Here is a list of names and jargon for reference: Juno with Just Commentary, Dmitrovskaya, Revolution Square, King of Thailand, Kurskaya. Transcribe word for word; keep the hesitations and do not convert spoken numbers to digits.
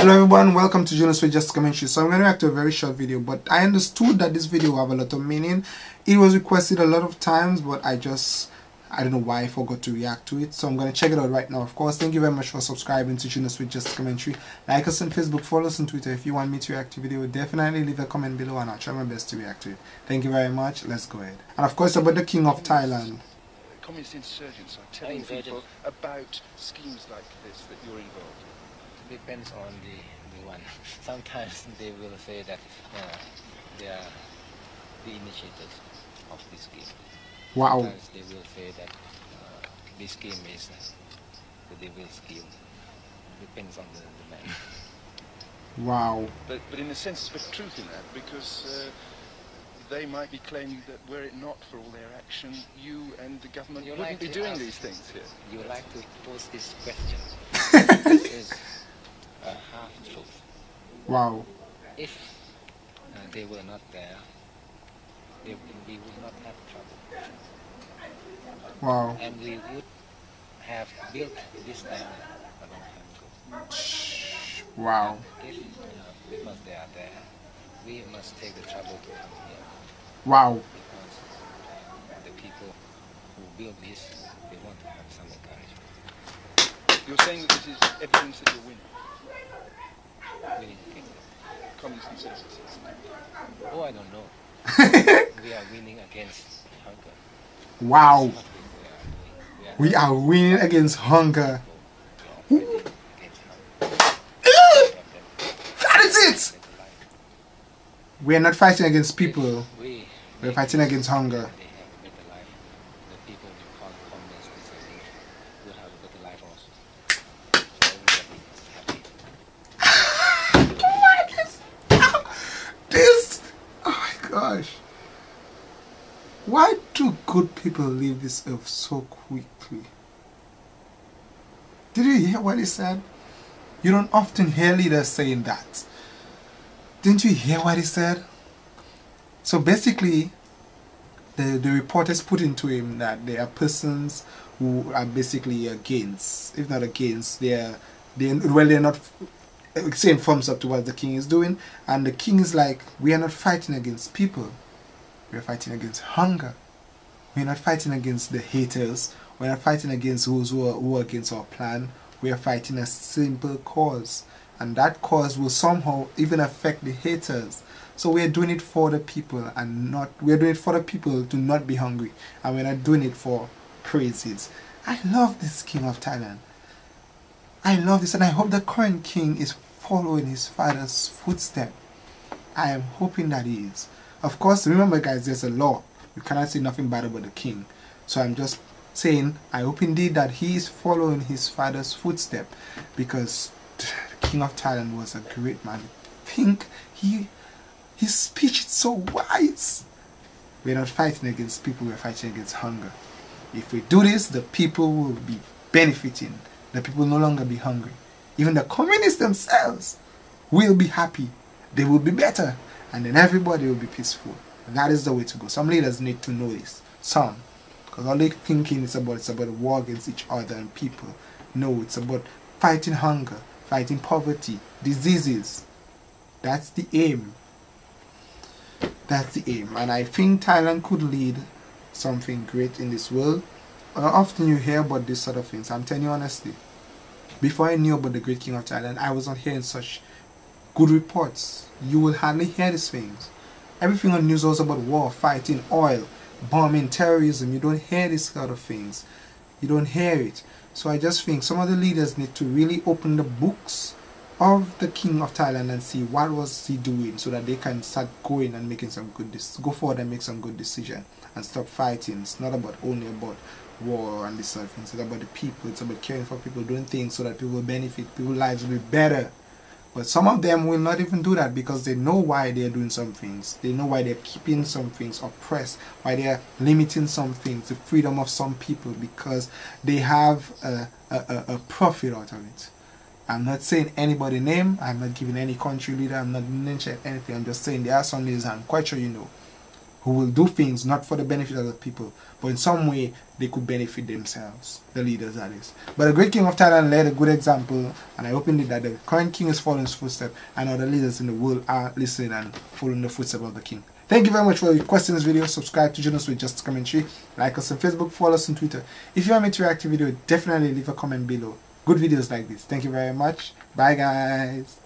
Hello everyone, welcome to Juno with Just Commentary. So I'm going to react to a very short video, but I understood that this video will have a lot of meaning. It was requested a lot of times, but I just, I don't know why I forgot to react to it. So I'm going to check it out right now. Of course, thank you very much for subscribing to Juno with Just Commentary. Like us on Facebook, follow us on Twitter. If you want me to react to a video, definitely leave a comment below and I'll try my best to react to it. Thank you very much. Let's go ahead. And of course, about the King of Thailand. Communist insurgents are telling people about schemes like this that you're involved in. Depends on the, the one. Sometimes they will say that uh, they are the initiators of this game. Wow. Sometimes they will say that uh, this game is uh, the devil scheme. Depends on the, the man. Wow. But, but in a sense, there's truth in that, because uh, they might be claiming that were it not for all their action, you and the government you wouldn't like be doing ask, these things here. You like to pose this question. This is a half-truth. Wow. If uh, they were not there, they, we would not have trouble. Wow. And we would have built this land a long time ago. Wow. And if uh, because they are there, we must take the trouble to come here. Wow. Because the people who build this, they want to have some encouragement. You're saying that this is evidence that you're winning? Winning the kingdom. Communist consensus. Oh, I don't know. We are winning against hunger. Wow. We are winning against hunger. That is it! We are not fighting against people. We, we are fighting against hunger. They have a better life. The people who call communists will have a better life also. So everybody is happy. Oh my goodness! Oh, this! Oh my gosh! Why do good people leave this earth so quickly? Did you hear what he said? You don't often hear leaders saying that. Didn't you hear what he said? So basically, the, the reporters put into him that there are persons who are basically against, if not against, they are, they, well, they're not saying thumbs up to what the king is doing. And the king is like, we are not fighting against people. We are fighting against hunger. We are not fighting against the haters. We are not fighting against those who are, who are against our plan. We are fighting a simple cause. And that cause will somehow even affect the haters. So we are doing it for the people and not, we are doing it for the people to not be hungry. And we are not doing it for praises. I love this King of Thailand. I love this, and I hope the current king is following his father's footsteps. I am hoping that he is. Of course, remember guys, there's a law. You cannot say nothing bad about the king. So I'm just saying, I hope indeed that he is following his father's footsteps, because the King of Thailand was a great man. I think he, his speech is so wise. We're not fighting against people, we're fighting against hunger. If we do this, the people will be benefiting. The people will no longer be hungry. Even the communists themselves will be happy. They will be better. And then everybody will be peaceful. And that is the way to go. Some leaders need to know this. Some. Because all they're thinking is about, it's about a war against each other and people. No, it's about fighting hunger, fighting poverty, diseases. That's the aim. That's the aim. And I think Thailand could lead something great in this world. Often you hear about this sort of things. I'm telling you honestly, before I knew about the great King of Thailand, I was not hearing such good reports. You will hardly hear these things. Everything on news was about war, fighting, oil, bombing, terrorism. You don't hear these sort of things. You don't hear it. So I just think some of the leaders need to really open the books of the King of Thailand and see what was he doing, so that they can start going and making some good, go forward and make some good decision and stop fighting. It's not about only about war and this sort of thing. It's about the people. It's about caring for people, doing things so that people will benefit, people's lives will be better. But some of them will not even do that, because they know why they are doing some things. They know why they are keeping some things oppressed, why they are limiting some things, the freedom of some people, because they have a, a, a profit out of it. I'm not saying anybody's name. I'm not giving any country leader. I'm not mentioning anything. I'm just saying there are some leaders, I'm quite sure you know, who will do things not for the benefit of the people, but in some way they could benefit themselves, the leaders that is. But the great king of Thailand led a good example, and I opened it that the current king is following his footsteps, and other leaders in the world are listening and following the footsteps of the king. Thank you very much for requesting this video. Subscribe to Juno with Just Commentary. Like us on Facebook, follow us on Twitter. If you want me to react to a video, definitely leave a comment below. Good videos like this. Thank you very much. Bye guys.